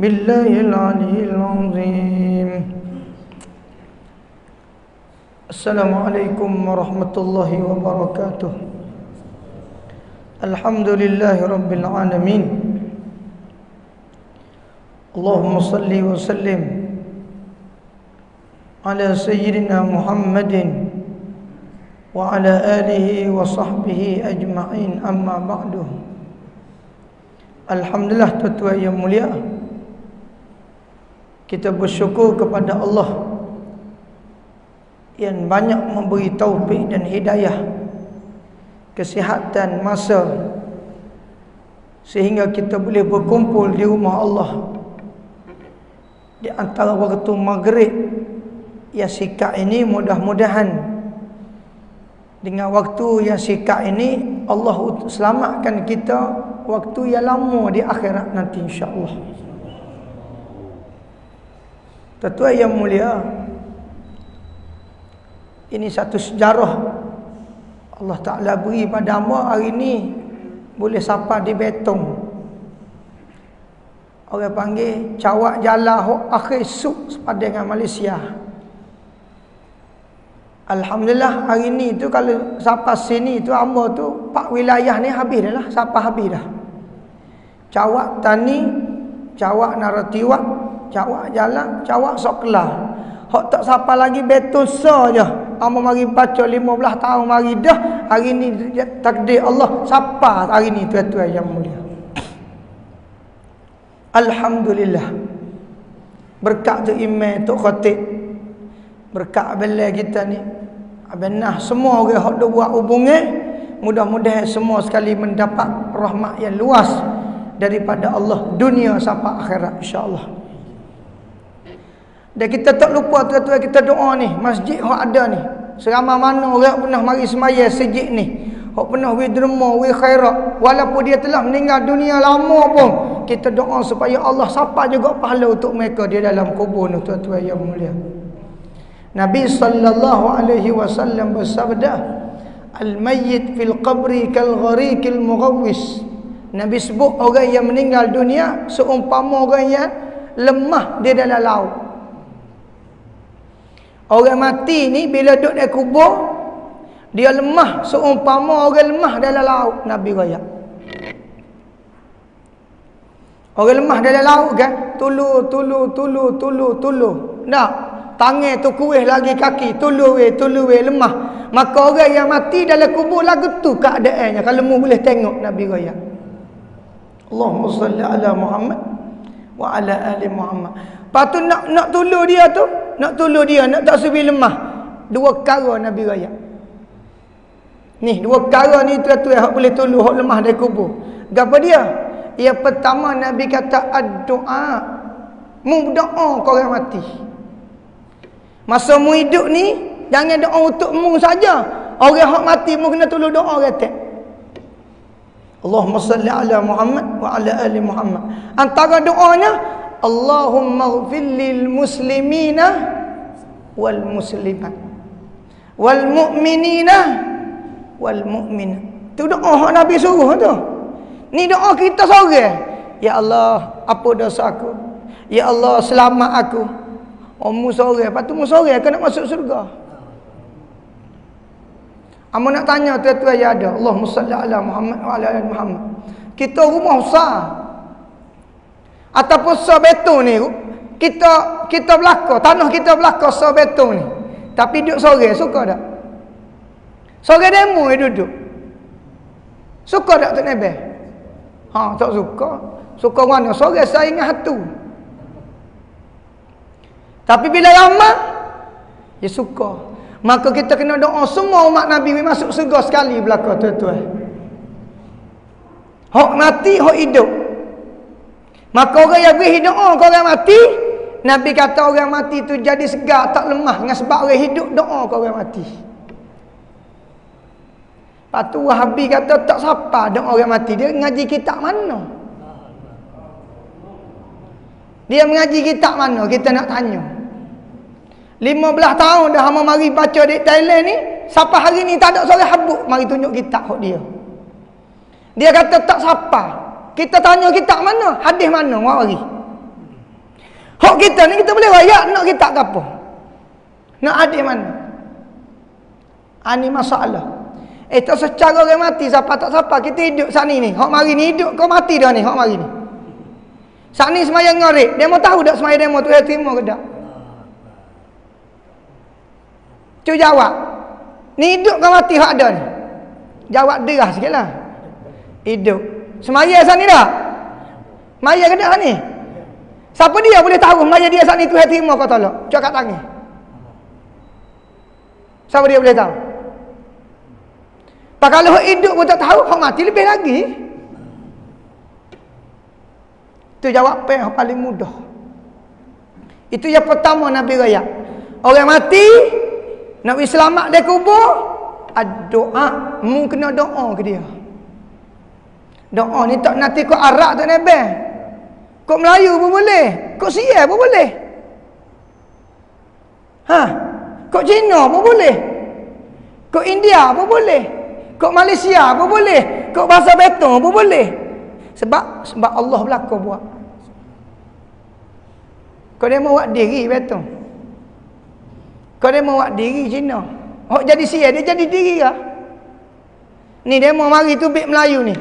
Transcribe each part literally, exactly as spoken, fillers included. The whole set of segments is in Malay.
Billahil aliyil azim. Assalamualaikum warahmatullahi wabarakatuh. Alhamdulillahi rabbil alamin. Allahumma salli wa sallim ala sayyidina Muhammadin wa ala alihi wa sahbihi ajma'in, amma ba'du. Alhamdulillah, tuan-tuan yang mulia, kita bersyukur kepada Allah yang banyak memberi taufik dan hidayah, kesihatan masa, sehingga kita boleh berkumpul di rumah Allah di antara waktu maghrib. Ya, sikap ini mudah-mudahan dengan waktu yang sikap ini Allah selamatkan kita waktu yang lama di akhirat nanti, insya-Allah. Tuan-tuan yang mulia, ini satu sejarah Allah Taala beri pada hamba hari ini boleh safar di Betong. Orang panggil cawak jala hok akhir suk sepada dengan Malaysia. Alhamdulillah hari ini tu kalau safar sini tu hamba tu pak wilayah ni habis dah lah, safar habis dah. Cawak tani, cawak naratiwak, cawak jalan, cawak soklah. Hak tak siapa lagi betusa je. Amo mari baca lima belas tahun mari dah. Hari ni takdir Allah siapa hari ni, tuan-tuan yang mulia. Alhamdulillah. Berkat tu imam, tu khatib. Berkat bela kita ni. Abenah semua orang hak dah buat hubungan, mudah-mudahan semua sekali mendapat rahmat yang luas daripada Allah, dunia sampai akhirat, insya-Allah. Dan kita tak lupa, tuan-tuan, kita doa ni, masjid hok ada ni. Seramai mana orang pernah mari sembahyang masjid ni. Hok pernah we derma, we khairat, walaupun dia telah meninggal dunia lama pun, kita doa supaya Allah sapa juga pahala untuk mereka di dalam kubur ni, tuan-tuan yang mulia. Nabi sallallahu alaihi wasallam bersabda, "Al-mayyit fil qabri kal ghariqil mughawwis." Nabi sebut orang yang meninggal dunia seumpama orang yang lemah di dalam laut. Orang mati ni bila duduk di kubur, dia lemah seumpama orang lemah dalam laut, Nabi royak. Orang lemah dalam laut kan, tulu tulu tulu tulu tulu. Nah, tangan tu kuih lagi kaki, tulu weh tulu weh lemah. Maka orang yang mati dalam kubur lagu tu keadaannya, kalau mu boleh tengok, Nabi royak. Allahumma salli ala Muhammad wa ala ali Muhammad. Patu nak nak tolong dia tu, nak tolong dia, nak tak subi lemah. Dua perkara Nabi royak. Ni dua perkara ni tuan-tuan hak boleh tolong hak lemah dari kubur. Gapo dia? Yang pertama Nabi kata ad-doa. Mu doa kau orang mati. Masa mu hidup ni jangan doa untuk mu saja. Orang hak mati mu kena tolong doa kata. Allahumma salli ala Muhammad wa ala ali Muhammad. Antara doanya, Allahumma ighfir lil muslimina wal muslimat wal mu'minina wal mu'minat. Tu doa hak Nabi suruh tu. Ni doa kita seorang. Ya Allah, apa dosa aku? Ya Allah, selamat aku. Oh, mu seorang, patu mu seorang kena masuk syurga. Amu nak tanya tuan-tuan yang ada, Allahumma salli ala Muhammad wa ala ali Muhammad. Kita rumah besar ataupun besar Betong ni, kita kita belaka, tanah kita belaka besar Betong ni. Tapi duduk sore suka tak? Sore demo duduk. Suka tak tu nebel? Ha, tak suka. Suka mana? Sore saya ingat hatu. Tapi bila ramai dia suka. Maka kita kena doa semua umat Nabi masuk surga sekali belaka, tuan-tuan. Hak mati, hak hidup. Maka orang yang beri doa ke orang mati, Nabi kata orang mati tu jadi segar, tak lemah. Dengan sebab orang hidup doa ke orang mati. Lepas tu Wahabi kata tak siapa doa orang mati. Dia ngaji kitab mana? Dia mengaji kitab mana? Kita nak tanya. lima belas tahun dah hamba mari baca di Thailand ni, siapa hari ni tak ada seorang habuk mari tunjuk kitab hak dia. Dia kata tak siapa. Kita tanya kitab mana, hadis mana awak bagi. Hak kita ni kita boleh rayak nak kitab ke apa? Nak hadis mana? Ani masalah. Eh tak secara orang mati siapa tak siapa kita hidup saat ni ni. Hak mari ni hidup kau mati dah ni, hak mari ni. Saat ni semayang ngorek, demo tahu tak semayang demo tu dia terima ke tak? Tu jawab. Ni hidup kau mati hak dah ni. Jawab derah sikitlah. Hidup. Semayang saat ni dah. Mayang ke tak saat ni? Siapa dia boleh tahu semayang dia saat ni tu dia terima kau tolak? Cuak kat tangan. Siapa dia boleh tahu? Pak kalau hidup pun tak tahu, hak mati lebih lagi. Itu jawapan yang paling mudah. Itu yang pertama Nabi raya. Orang mati nak selamat dari kubur, doa, mu kena doa ke dia. Doa ni tak nanti kau Arab tak nebel. Kau Melayu pun boleh, kau Syiah pun boleh. Ha, kau Cina pun boleh. Kau India pun boleh. Kau Malaysia pun boleh. Kau bahasa Betong pun boleh. Sebab sebab Allah berlaku buat. Kau dia buat diri Betong. Kau dia buat diri Cina. Hok jadi sia dia jadi diri lah. Ni demo mari tu bit Melayu ni.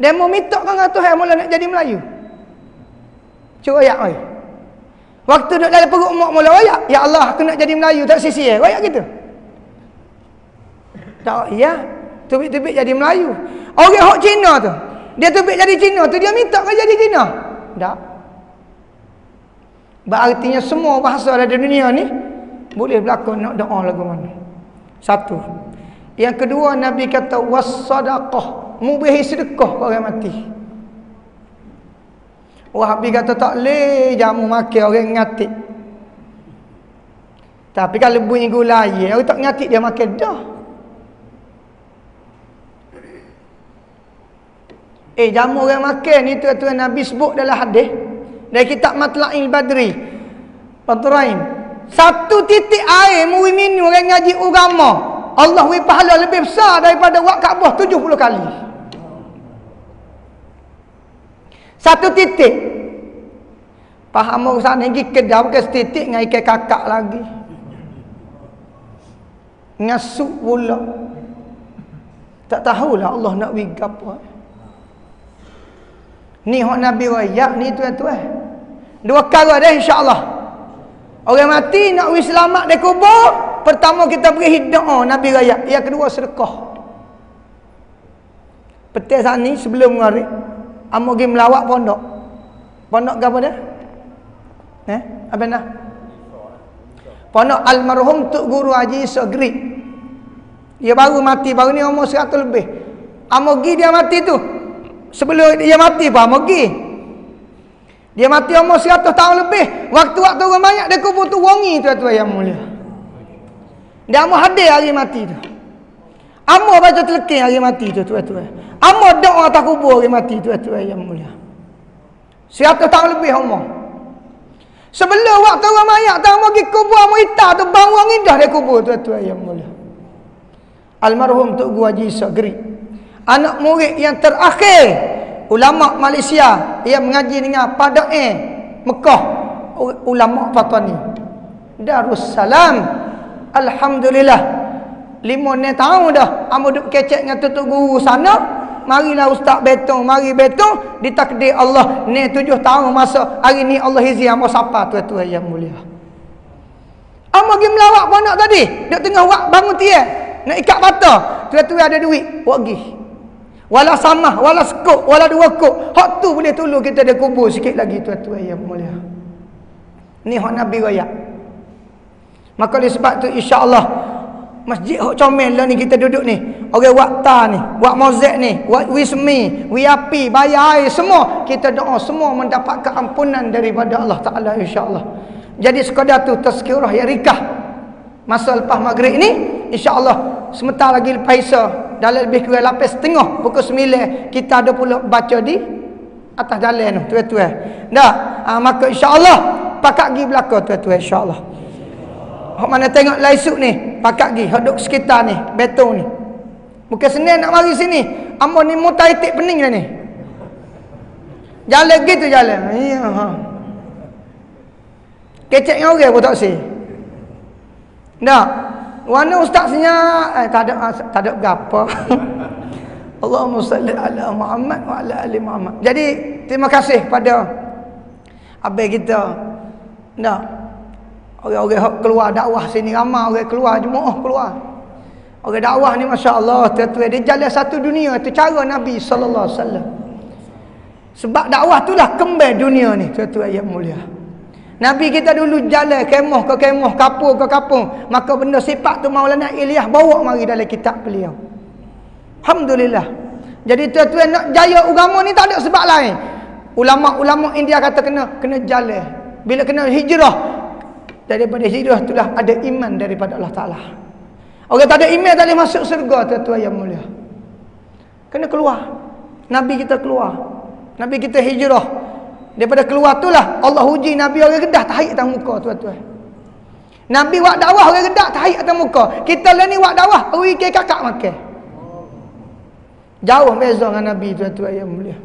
Demo mitok kan Tuhan mula nak jadi Melayu. Curayak oi. Waktu duduk dalam perut mak mula royak. Ya Allah aku nak jadi Melayu tak sisi eh. Royak gitu. Tak ya, tubik-tubik jadi Melayu. Orang hok Cina tu, dia tubik jadi Cina tu dia minta kau jadi Cina. Tak. Berartinya semua bahasa ada di dunia ni boleh berlaku nak doa lagu mana. Satu. Yang kedua Nabi kata was-sadaqah, mubahi sedekah orang mati. Wahabi kata tak leh jamu makan orang ngatik. Tapi kalau bunyi gulai, orang tak ngatik dia makan dah. Eh jamu orang makan ni tuan-tuan Nabi sebut dalam hadis dari kitab Matla'il Badri. Paturain. Satu titik air mui minum orang ngaji agama, Allah bagi pahala lebih besar daripada wak Kaabah tujuh puluh kali. Satu titik. Faham urusan ni kedah bukan setitik dengan ikan kakak lagi. Ngasuk pula. Tak tahulah Allah nak bagi apa. Ni hak Nabi royak ni tuan-tuan. Dua perkara dah insya-Allah. Orang mati nak wis selamat dari kubur, pertama kita beri doa Nabi royak, yang kedua sedekah. Petang saat ni sebelum ngarik, amo pergi melawat pondok. Pondok ke apa dah? Eh, apa dah? Pondok almarhum Tok Guru Haji Sogri. Dia baru mati, baru ni umur seratus lebih. Amo pergi dia mati tu. Sebelum dia mati pun pergi. Dia mati umur seratus tahun lebih. Waktu-waktu orang mayat dia kubur tu wangi tuan-tuan yang mulia. Dia amor hadir hari mati tu. Amor baca telekin hari mati tu tuan-tuan. Amor doa atas kubur hari mati tuan-tuan yang mulia. seratus tahun lebih umur. Sebelum waktu orang mayat tu amor pergi kubur amor hitam tu bau wangi dah dia kubur tuan-tuan yang mulia. Almarhum Tok Guru Haji Sogri. Anak murid yang terakhir ulama Malaysia yang mengaji dengan Padae Mekah, ulama Fatwani Darussalam. Alhamdulillah lima enam tahun dah ambo duk kecek dengan tutu guru sana. Marilah ustaz Betong, mari Betong ditakdir Allah ni tujuh tahun masa hari ni Allah izi ambo sapa tuan-tuan yang mulia. Ambo pergi melawat pondok tadi, duk tengah buat bangun tiang nak ikat bata. Tuan-tuan ada duit, buat pergi. Walau sama, walau sekop, walau dua kop. Hak tu boleh tolong kita dia kubur sikit lagi tuan-tuan yang mulia. Ni hak Nabi royak. Maka oleh sebab tu insya-Allah masjid hak comel lah ni kita duduk ni. Orang wakta ni, wak mozek ni, wak wismi, wiapi, bayar air semua. Kita doa semua mendapat keampunan daripada Allah Taala insya-Allah. Jadi sekadar tu tazkirah yang ringkas. Masa lepas maghrib ni insya-Allah sebentar lagi lepas Isya. Dalam lebih kurang lapan setengah pukul sembilan kita ada pula baca di atas jalan tu tuan-tuan. Dah, ha, maka insya-Allah pakak gi belaka tuan-tuan insya-Allah. Hok mana tengok laisuk ni, pakak gi hok duk sekitar ni, Betong ni. Bukan Senin nak mari sini. Ambo ni mutai tik pening dah ni. Jalan gitu jalan. Iya, ha. Keceknya orang pun tak si. Dah. Warna ustaznya eh, tak ada tak ada gapo. Allahumma salli ala Muhammad wa ala ali Muhammad. Jadi terima kasih pada abang kita. Dah. Orang-orang keluar dakwah sini ramai orang keluar jemaah keluar. Orang dakwah ni masya-Allah tuan-tuan dia jalan satu dunia tu cara Nabi sallallahu alaihi wasallam. Sebab dakwah itulah kembang dunia ni tuan-tuan yang mulia. Nabi kita dulu jalan kemah ke kemah, kapur ke kapur, maka benda sifat tu Maulana Ilyas bawa mari dalam kitab beliau. Alhamdulillah. Jadi tuan-tuan nak jaya agama ni tak ada sebab lain. Ulama-ulama India kata kena kena jalan. Bila kena hijrah, daripada hijrah itulah ada iman daripada Allah Ta'ala. Orang tak ada iman tak boleh masuk syurga tuan-tuan yang mulia. Kena keluar. Nabi kita keluar. Nabi kita hijrah. Daripada keluar itulah Allah uji Nabi orang Kedah tarik atas muka tuan-tuan. Nabi buat dakwah orang Kedah tarik atas muka. Kita lah ni buat dakwah pergi ke kakak makan. Jauh beza dengan Nabi tuan-tuan yang mulia.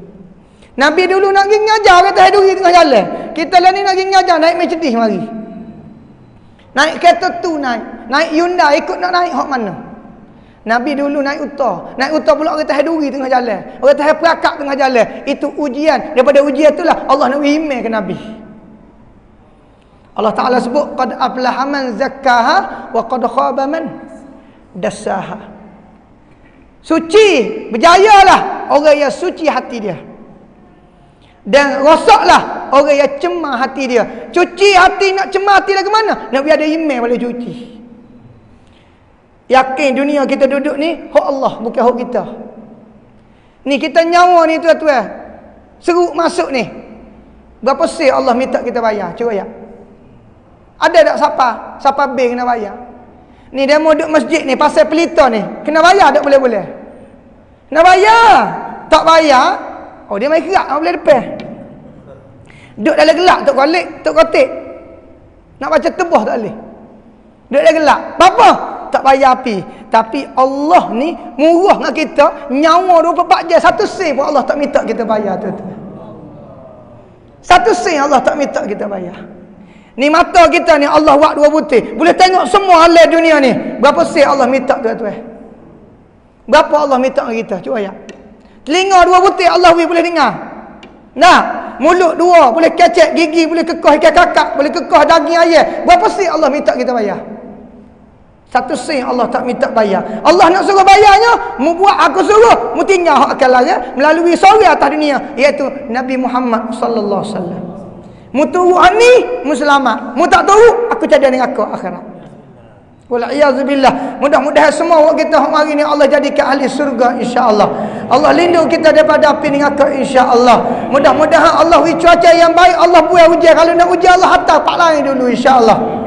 Nabi dulu nak pergi ngajar kata haduri tengah jalan. Kita lah ni nak pergi ngajar naik Mercedes mari. Naik kereta tu naik. Naik Hyundai ikut nak naik hok mana. Nabi dulu naik uta. Naik uta pula orang tahaduri tengah jalan. Orang tahad perakak tengah jalan. Itu ujian. Daripada ujian itulah Allah nak email ke Nabi. Allah Ta'ala sebut qad aflaha man zakkaha wa qad khaba man dassaha. Suci, berjayalah orang yang suci hati dia. Dan rosaklah orang yang cemar hati dia. Cuci hati nak cemar hati dia ke mana? Nak biar ada iman boleh cuci. Yakin dunia kita duduk ni hak Allah bukan hak kita. Ni kita nyawa ni tuan-tuan. Seruk masuk ni. Berapa sen Allah minta kita bayar? Cuba ya. Ada tak siapa? Siapa bank kena bayar? Ni demo duduk masjid ni pasal pelita ni. Kena bayar tak boleh-boleh? Kena bayar. Tak bayar oh dia main kerak, tak boleh depan. Duduk dalam gelap, tak kolek, tak kotik. Nak baca tebuh tak boleh. Duduk dalam gelap. Apa? Tak payah api. Tapi Allah ni murah dengan kita. Nyawa dua puluh empat jam. Satu sen pun Allah tak minta kita bayar. Tuan-tuan. Satu sen Allah tak minta kita bayar. Ni mata kita ni Allah buat dua butir. Boleh tengok semua halal dunia ni. Berapa sen Allah minta tuan-tuan? Berapa Allah minta kita? Cuba ya. Telinga dua butir Allah boleh dengar. Nah, mulut dua boleh kecek gigi, boleh kekah ikan kakak, boleh kekah daging ayam. Berapa sen Allah minta kita bayar? Satu sen Allah tak minta bayar. Allah nak suruh bayarnya, mu buat aku suruh, mu tinggal hak akalnya melalui suri atas dunia iaitu Nabi Muhammad sallallahu alaihi wasallam. Mu turut ani, mu selamat. Mu tak turut, aku cadang dengan aku akhirat. Wala'iyazubillah. Mudah-mudahan semua orang kita hari ni Allah jadikan ahli surga insya-Allah. Allah lindung kita daripada api neraka insya-Allah. Mudah-mudahan Allah beri cuaca yang baik. Allah buat hujan. Kalau nak hujan Allah hantar palang dulu insya-Allah.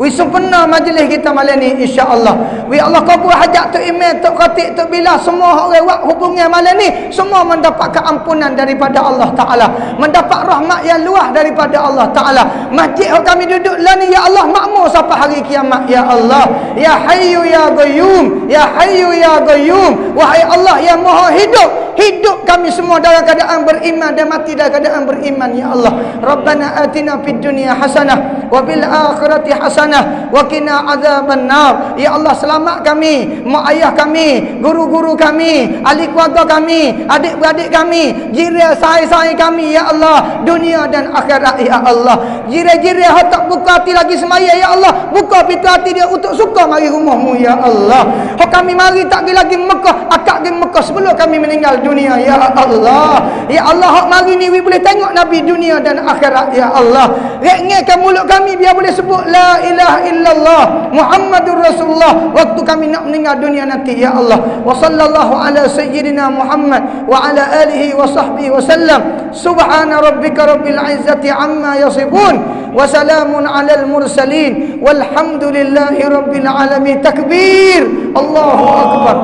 Wi sempena majlis kita malam ni insya-Allah. Wi Allah kabul hajat tu iman tu khatib tu bila semua orang buat hubungan malam ni semua mendapat keampunan daripada Allah Taala. Mendapat rahmat yang luah daripada Allah Taala. Masjid yang kami duduk lah ni ya Allah makmur sampai hari kiamat ya Allah. Ya Hayyu ya Qayyum, ya Hayyu ya Qayyum. Wahai Allah yang Maha Hidup, hidup kami semua dalam keadaan beriman dan mati dalam keadaan beriman ya Allah. Rabbana atina fid dunya hasanah wa bil akhirati hasanah wa qina azabannar. Ya Allah selamat kami, mak ayah kami, guru-guru kami, ahli keluarga kami, adik-beradik kami, jiran sahabat-sahabat kami ya Allah, dunia dan akhirat ya Allah. Jiran-jiran yang tak buka hati lagi semaya ya Allah, buka pintu hati dia untuk suka mari rumahmu ya Allah. Hak kami mari tak pergi lagi Mekah, akak pergi Mekah sebelum kami meninggal dunia ya Allah. Ya Allah hak mari ni we boleh tengok Nabi dunia dan akhirat ya Allah. Renggaikan mulut kami biar boleh sebut la ilaha illallah Muhammadur Rasulullah waktu kami nak meninggal dunia nanti ya Allah. Wa sallallahu ala sayyidina Muhammad wa ala alihi wa sahbihi wasallam. Subhana rabbika rabbil izzati amma yasifun. وسلام على المرسلين والحمد لله رب العالمين. تكبير الله أكبر.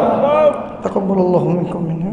تقبل الله منكم.